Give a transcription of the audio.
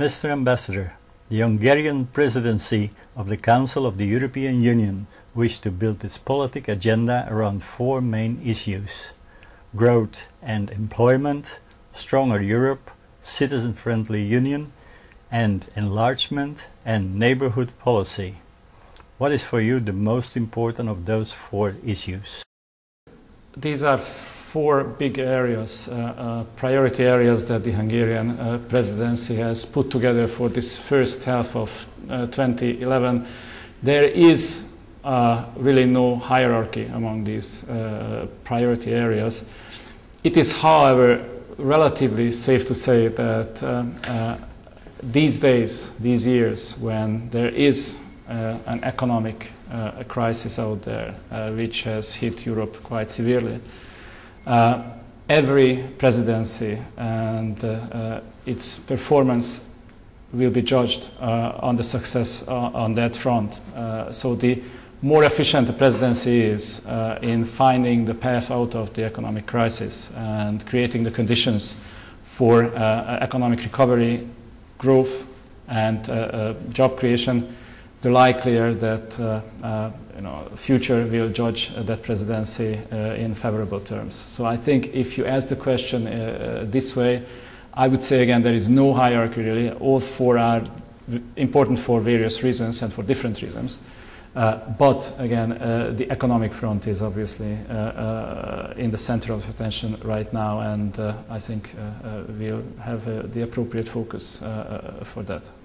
Mr. Ambassador, the Hungarian presidency of the Council of the European Union wished to build its politic agenda around four main issues: growth and employment, stronger Europe, citizen-friendly union, and enlargement and neighborhood policy. What is for you the most important of those four issues? These are four big areas, priority areas that the Hungarian presidency has put together for this first half of 2011. There is really no hierarchy among these priority areas. It is, however, relatively safe to say that these days, these years, when there is an economic crisis out there which has hit Europe quite severely, every presidency and its performance will be judged on the success on that front. So the more efficient the presidency is in finding the path out of the economic crisis and creating the conditions for economic recovery, growth and job creation, the likelier that future will judge that presidency in favorable terms. So I think if you ask the question this way, I would say again there is no hierarchy really. All four are important for various reasons and for different reasons. But again, the economic front is obviously in the center of attention right now, and I think we'll have the appropriate focus for that.